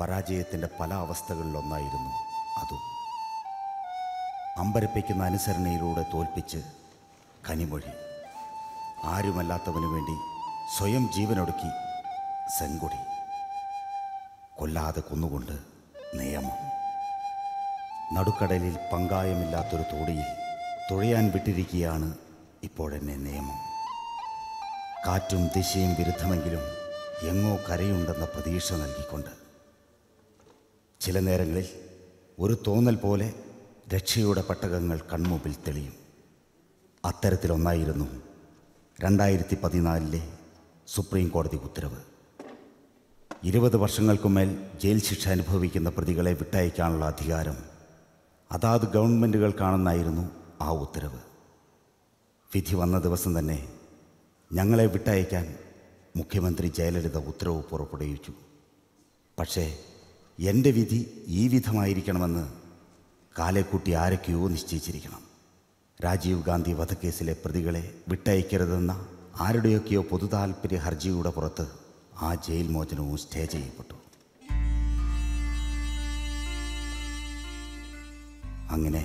പരാജയത്തിൻ്റെ പല അവസ്ഥകളിലൊന്നായിരുന്നു അതും. അമ്പരപ്പിക്കുന്ന അനുസരണയിലൂടെ തോൽപ്പിച്ച് കനിമൊഴി, ആരുമല്ലാത്തവനു വേണ്ടി സ്വയം ജീവനൊടുക്കി സെങ്കൊടി, കൊല്ലാതെ കൊന്നുകൊണ്ട് നിയമം, നടുക്കടലിൽ പങ്കായമില്ലാത്തൊരു തോടിയിൽ തുഴയാൻ വിട്ടിരിക്കുകയാണ് ഇപ്പോഴെന്നെ നിയമം. കാറ്റും ദിശയും വിരുദ്ധമെങ്കിലും എങ്ങോ കരയുണ്ടെന്ന പ്രതീക്ഷ നൽകിക്കൊണ്ട്. ചില നേരങ്ങളിൽ ഒരു തോന്നൽ പോലെ രക്ഷയുടെ പട്ടകങ്ങൾ കൺമുമ്പിൽ തെളിയും. അത്തരത്തിലൊന്നായിരുന്നു 2014 സുപ്രീം കോടതി ഉത്തരവ്. 20 വർഷങ്ങൾക്കുമേൽ ജയിൽ ശിക്ഷ അനുഭവിക്കുന്ന പ്രതികളെ വിട്ടയക്കാനുള്ള അധികാരം അതാത് ഗവൺമെൻറ്റുകൾക്കാണെന്നായിരുന്നു ആ ഉത്തരവ്. വിധി വന്ന ദിവസം തന്നെ ഞങ്ങളെ വിട്ടയക്കാൻ മുഖ്യമന്ത്രി ജയലളിത ഉത്തരവ് പുറപ്പെടുവിച്ചു. പക്ഷേ എൻ്റെ വിധി ഈ വിധമായിരിക്കണമെന്ന് കാലേക്കൂട്ടി ആരൊക്കെയോ നിശ്ചയിച്ചിരിക്കണം. രാജീവ് ഗാന്ധി വധക്കേസിലെ പ്രതികളെ വിട്ടയക്കരുതെന്ന ആരുടെയൊക്കെയോ പൊതുതാൽപര്യ ഹർജിയുടെ പുറത്ത് ആ ജയിൽ മോചനവും സ്റ്റേ ചെയ്യപ്പെട്ടു. അങ്ങനെ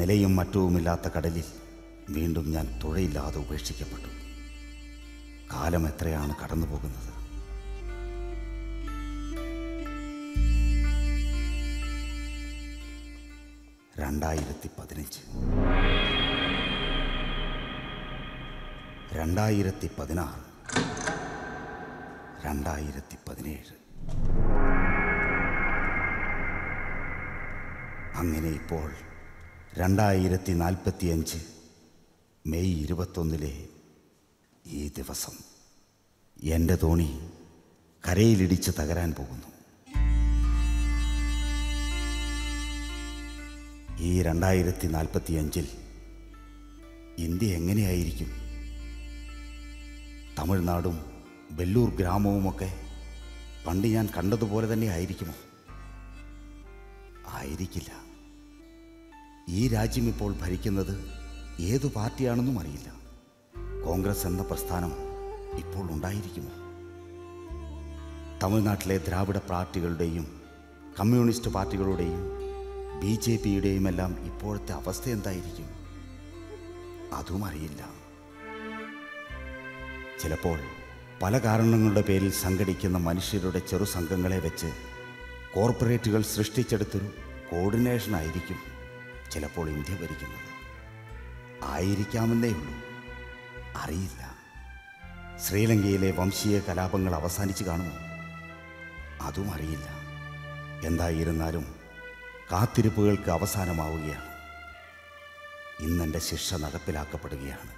നിലയും മറ്റവുമില്ലാത്ത കടലിൽ വീണ്ടും ഞാൻ തുഴയില്ലാതെ ഉപേക്ഷിക്കപ്പെട്ടു. കാലം എത്രയാണ് കടന്നു പോകുന്നത്! ...2015 2017. അങ്ങനെ ഇപ്പോൾ 2045 മെയ് 21 ഈ ദിവസം എൻ്റെ തോണി കരയിലിടിച്ച് തകരാൻ പോകുന്നു. ഈ 2045 ഇന്ത്യ എങ്ങനെയായിരിക്കും? തമിഴ്നാടും വെല്ലൂർ ഗ്രാമവുമൊക്കെ പണ്ട് ഞാൻ കണ്ടതുപോലെ തന്നെ ആയിരിക്കുമോ? ആയിരിക്കില്ല. ഈ രാജ്യം ഇപ്പോൾ ഭരിക്കുന്നത് ഏതു പാർട്ടിയാണെന്നും അറിയില്ല. കോൺഗ്രസ് എന്ന പ്രസ്ഥാനം ഇപ്പോൾ ഉണ്ടായിരിക്കുമോ? തമിഴ്നാട്ടിലെ ദ്രാവിഡ പാർട്ടികളുടെയും കമ്മ്യൂണിസ്റ്റ് പാർട്ടികളുടെയും BJP എല്ലാം ഇപ്പോഴത്തെ അവസ്ഥ എന്തായിരിക്കും? അതും അറിയില്ല. ചിലപ്പോൾ പല കാരണങ്ങളുടെ പേരിൽ സംഘടിക്കുന്ന മനുഷ്യരുടെ ചെറു സംഘങ്ങളെ വെച്ച് കോർപ്പറേറ്റുകൾ സൃഷ്ടിച്ചെടുത്തൊരു കോർഡിനേഷനായിരിക്കും ചിലപ്പോൾ ഇന്ത്യ ഭരിക്കുന്നത്. ആയിരിക്കാമെന്നേ ഉള്ളൂ, അറിയില്ല. ശ്രീലങ്കയിലെ വംശീയ കലാപങ്ങൾ അവസാനിച്ച് കാണുമോ? അതും അറിയില്ല. എന്തായിരുന്നാലും കാത്തിരിപ്പുകൾക്ക് അവസാനമാവുകയാണ്. ഇന്നെൻ്റെ ശിക്ഷ നടപ്പിലാക്കപ്പെടുകയാണ്.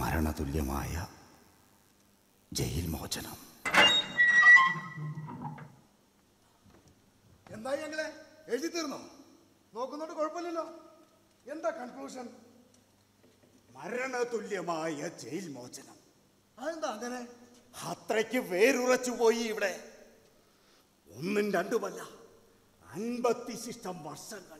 മരണതുല്യമായ ജയിൽ മോചനം. എന്തായി ഞങ്ങളെ എഴുതി തീർന്നു നോക്കുന്നോട്ട്? കുഴപ്പമില്ലല്ലോ. എന്താ കൺക്ലൂഷൻ? മരണതുല്യമായ ജയിൽ മോചനം. അതെന്താ അങ്ങനെ? അത്രയ്ക്ക് വേരുറച്ചു പോയി ഇവിടെ. 1-2 50 ശിഷ്ടം വർഷങ്ങൾ.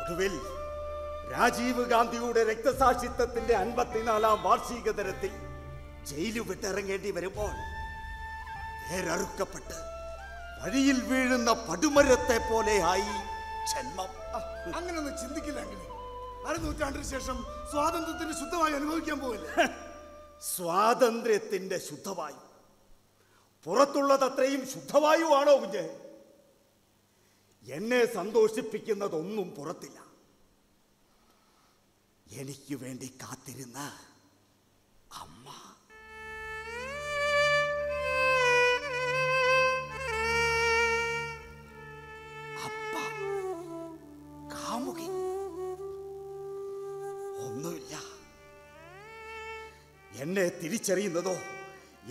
ഒടുവിൽ രാജീവ് ഗാന്ധിയുടെ രക്തസാക്ഷിത്വത്തിന്റെ 54ാം വാർഷിക ദിനത്തിൽ ജയിലു വിട്ടിറങ്ങേണ്ടി വരുമ്പോൾ വേരറുക്കപ്പെട്ട് വഴിയിൽ വീഴുന്ന പടുമരത്തെ പോലെയായി ജന്മം. അങ്ങനെയൊന്നും ചിന്തിക്കില്ല. അങ്ങനെ 6 നൂറ്റാണ്ടിന് ശേഷം സ്വാതന്ത്ര്യത്തിന്റെ ശുദ്ധവായു അനുഭവിക്കാൻ പോകില്ല. സ്വാതന്ത്ര്യത്തിന്റെ ശുദ്ധവായു പുറത്തുള്ളത് അത്രയും ശുദ്ധവായു ആണോ കുഞ്ഞേ? എന്നെ സന്തോഷിപ്പിക്കുന്നതൊന്നും പുറത്തില്ല. എനിക്ക് വേണ്ടി കാത്തിരുന്ന അമ്മ, അപ്പ, കാമുകി, ഒന്നുമില്ല. എന്നെ തിരിച്ചറിയുന്നതോ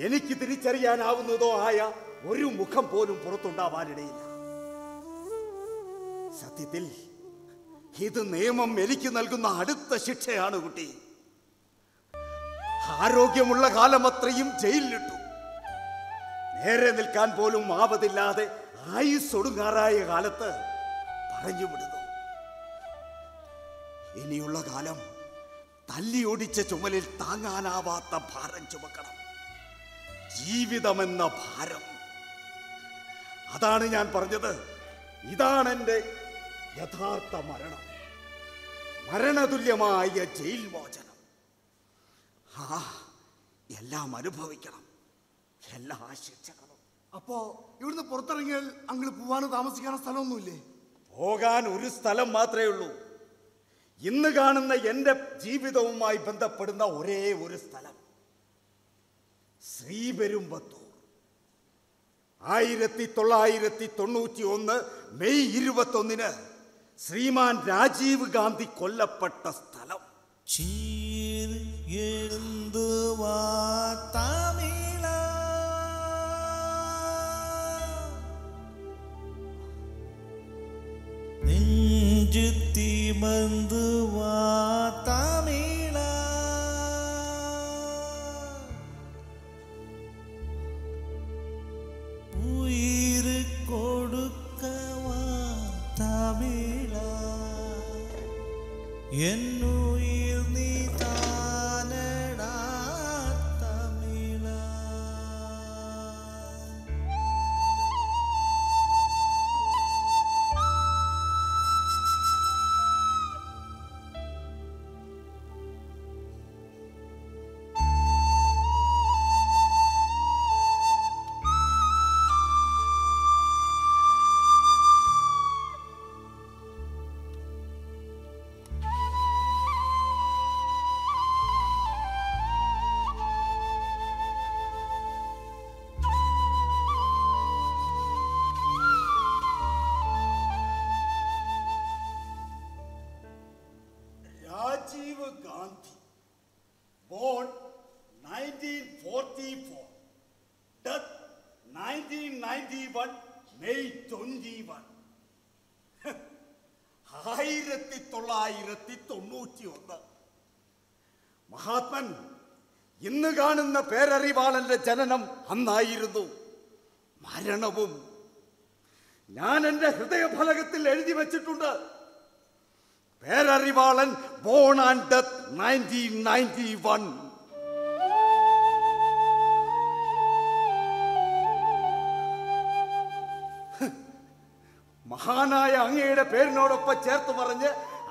എനിക്ക് തിരിച്ചറിയാനാവുന്നതോ ആയ ഒരു മുഖം പോലും പുറത്തുണ്ടാവാനിടയില്ല. സത്യത്തിൽ ഇത് നിയമം എനിക്ക് നൽകുന്ന അടുത്ത ശിക്ഷയാണ് കുട്ടി. ആരോഗ്യമുള്ള കാലം അത്രയും ജയിലിലിട്ടു. നേരെ നിൽക്കാൻ പോലും ആവതില്ലാതെ ആയുസ് ഒടുങ്ങാറായ കാലത്ത് പറഞ്ഞുവിടുന്നു. ഇനിയുള്ള കാലം തല്ലിയൊടിച്ച ചുമലിൽ താങ്ങാനാവാത്ത ഭാരം ചുമക്കണം, ജീവിതമെന്ന ഭാരം. അതാണ് ഞാൻ പറഞ്ഞത്, ഇതാണ് എൻ്റെ യഥാർത്ഥ മരണം, മരണതുല്യമായ ജയിൽ മോചനം. ആ, എല്ലാം അനുഭവിക്കണം, എല്ലാം ആശിക്കണം. അപ്പോ ഇവിടുന്ന് പുറത്തിറങ്ങിയാൽ അങ്ങൾ പോവാനും താമസിക്കാനുള്ള സ്ഥലമൊന്നുമില്ലേ? പോകാൻ ഒരു സ്ഥലം മാത്രമേ ഉള്ളൂ, ഇന്ന് കാണുന്ന എൻ്റെ ജീവിതവുമായി ബന്ധപ്പെടുന്ന ഒരേ ഒരു സ്ഥലം, ശ്രീപെരുമ്പത്തൂർ. 1991 മെയ് 21-ന് ശ്രീമാൻ രാജീവ് ഗാന്ധി കൊല്ലപ്പെട്ട സ്ഥലം. നെഞ്ചുത്തി ബന്ധുവാ തമിഴ ഉയിര് കൊടുക്കവാ തമിഴ എന്നുയിർ നീ താനടാ തമിഴ. മഹാത്മൻ ഇന്ന് കാണുന്ന പേരറിവാളന്റെ ജനനം അന്നായിരുന്നു, മരണവും. ഞാൻ എൻ്റെ ഹൃദയഫലകത്തിൽ എഴുതി വച്ചിട്ടുണ്ട്, പേരറിവാളൻ ബോൺ ആൻഡ് ഡെത്ത് 1991. മഹാനായ അങ്ങയുടെ പേരിനോടൊപ്പം ചേർത്ത് പറഞ്ഞ്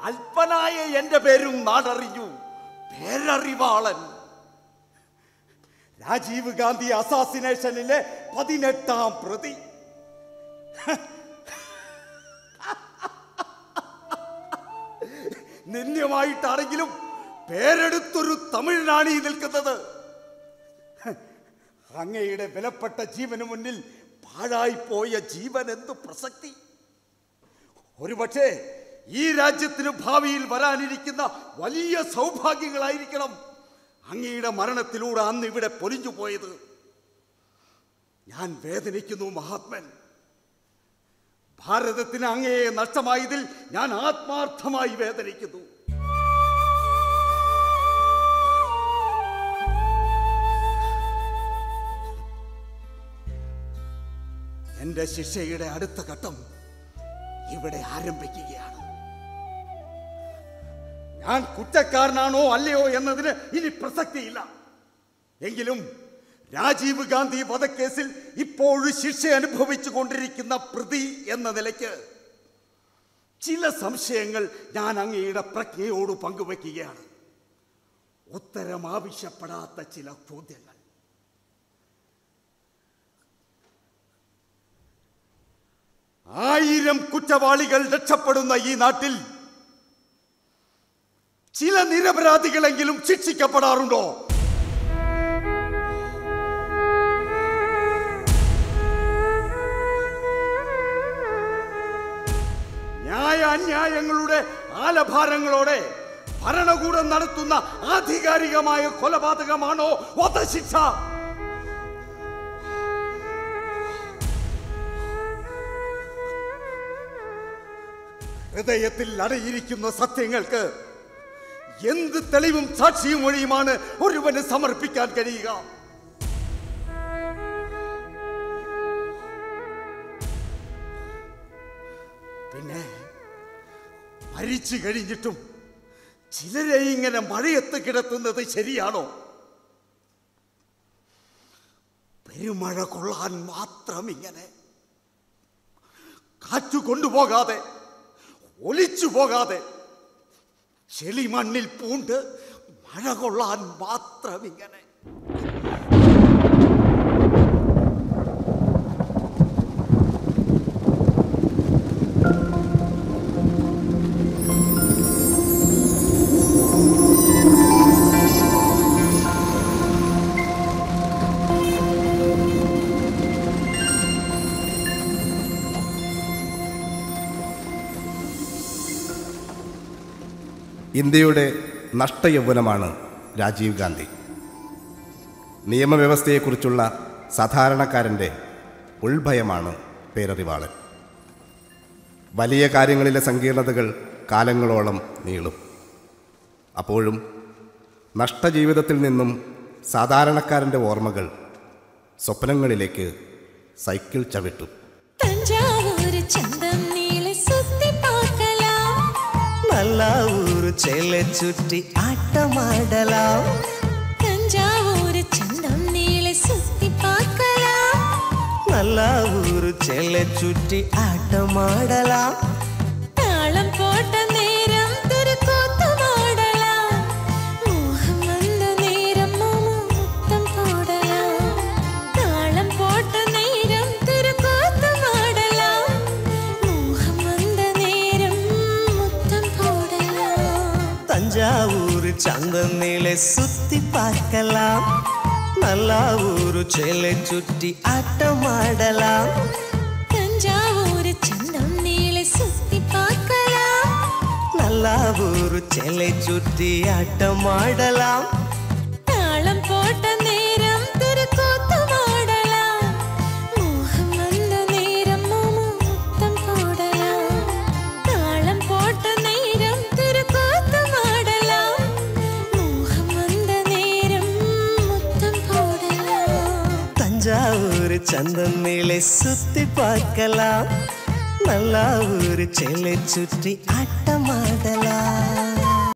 അല്പനായ എന്റെ പേരും നാടറിഞ്ഞു, പേരറിവാളൻ. രാജീവ് ഗാന്ധി അസാസിനേഷനിലെ 18ാം പ്രതി. നിന്ദ്യമായിട്ടാണെങ്കിലും പേരെടുത്തൊരു തമിഴനാണ് ഈ നിൽക്കുന്നത്. അങ്ങയുടെ വിലപ്പെട്ട ജീവന് മുന്നിൽ പാഴായിപ്പോയ ജീവൻ എന്തു പ്രസക്തി! ഒരുപക്ഷേ ഈ രാജ്യത്തിന് ഭാവിയിൽ വരാനിരിക്കുന്ന വലിയ സൗഭാഗ്യങ്ങളായിരിക്കണം അങ്ങയുടെ മരണത്തിലൂടെ അന്ന് ഇവിടെ പൊലിഞ്ഞു പോയത്. ഞാൻ വേദനിക്കുന്നു മഹാത്മൻ, ഭാരതത്തിന് അങ്ങയെ നഷ്ടമായതിൽ ഞാൻ ആത്മാർത്ഥമായി വേദനിക്കുന്നു. എന്റെ ശിക്ഷയുടെ അടുത്ത ഘട്ടം ഇവിടെ ആരംഭിക്കുകയാണ്. ഞാൻ കുറ്റക്കാരനാണോ അല്ലയോ എന്നതിന് ഇനി പ്രസക്തിയില്ല. എങ്കിലും രാജീവ് ഗാന്ധി വധക്കേസിൽ ഇപ്പോഴും ശിക്ഷ അനുഭവിച്ചു കൊണ്ടിരിക്കുന്ന പ്രതി എന്ന നിലയ്ക്ക് ചില സംശയങ്ങൾ ഞാൻ അങ്ങയുടെ പ്രജ്ഞയോട് പങ്കുവയ്ക്കുകയാണ്. ഉത്തരം ആവശ്യപ്പെടാത്ത ചില ചോദ്യങ്ങൾ. ആയിരം കുറ്റവാളികൾ രക്ഷപ്പെടുന്ന ഈ നാട്ടിൽ ചില നിരപരാധികളെങ്കിലും ശിക്ഷിക്കപ്പെടാറുണ്ടോ? ന്യായ അന്യായങ്ങളുടെ ആലഭാരങ്ങളോടെ ഭരണകൂടം നടത്തുന്ന ആധികാരികമായ കൊലപാതകമാണോ വധശിക്ഷ? ഹൃദയത്തിൽ അടയിരിക്കുന്ന സത്യങ്ങൾക്ക് എന്ത് തെളിവും സാക്ഷിയും മൊഴിയുമാണ് ഒരുവന് സമർപ്പിക്കാൻ കഴിയുക? പിന്നെ മരിച്ചു കഴിഞ്ഞിട്ടും ചിലരെ ഇങ്ങനെ മഴയത്ത് കിടത്തുന്നത് ശരിയാണോ? പെരുമഴ കൊള്ളാൻ മാത്രം ഇങ്ങനെ കാറ്റു കൊണ്ടുപോകാതെ ഒലിച്ചു പോകാതെ ചെളിമണ്ണിൽ പൂണ്ട് മഴ കൊള്ളാൻ മാത്രം ഇങ്ങനെ. ഇന്ത്യയുടെ നഷ്ടയൗവനമാണ് രാജീവ് ഗാന്ധി. നിയമവ്യവസ്ഥയെക്കുറിച്ചുള്ള സാധാരണക്കാരൻ്റെ ഉൾഭയമാണ് പേരറിവാളൻ. വലിയ കാര്യങ്ങളിലെ സങ്കീർണതകൾ കാലങ്ങളോളം നീളും. അപ്പോഴും നഷ്ടജീവിതത്തിൽ നിന്നും സാധാരണക്കാരൻ്റെ ഓർമ്മകൾ സ്വപ്നങ്ങളിലേക്ക് സൈക്കിൾ ചവിട്ടും. ചുറ്റി ആട്ടമാടലാം തഞ്ചാവൂര് ചന്തം നീളെ സുത്തി പാക്കലാം. നല്ലാവൂര് ചെല്ലെ ചുറ്റി ആട്ടമാടലാം. താളം പോട്ട നേരം തിരുക്കോത്തമാടലാം. മോഹം വന്ന നേരം മൊത്തം പോടലാം. താളം പോട്ട നേരം തിരുക്കോത്തമാടലാം. മോഹം വന്ന നേരം മൊത്തം പോടലാം. തഞ്ചാവൂർ ചന്തനിലെ സുത്തി പാർക്കലാം. നല്ലാവൂര് ചെല്ലെ ചുറ്റി ആട്ടമാടലാം. തഞ്ചാവൂര് ചന്തം നീളെ സുത്തി പാർക്കലാം. നല്ലാവൂര് ചെല്ലെ ചുറ്റി ആട്ടമാടലാം. താളം പോട്ട നേരം തിരുക്കോത്തമാടലാം. മോഹം വന്ന നേരം മൊത്തം പോടലാം. താളം പോട്ട നേരം തിരുക്കോത്തമാടലാം. മോഹം വന്ന നേരം മൊത്തം പോടലാം. തഞ്ചാവൂര് ചന്തം നീളെ സുത്തി പാർക്കലാം. നല്ലാവൂര് ചെല്ലെ ചുറ്റി ആട്ടമാടലാം.